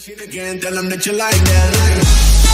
that shit again, tell them that you like that.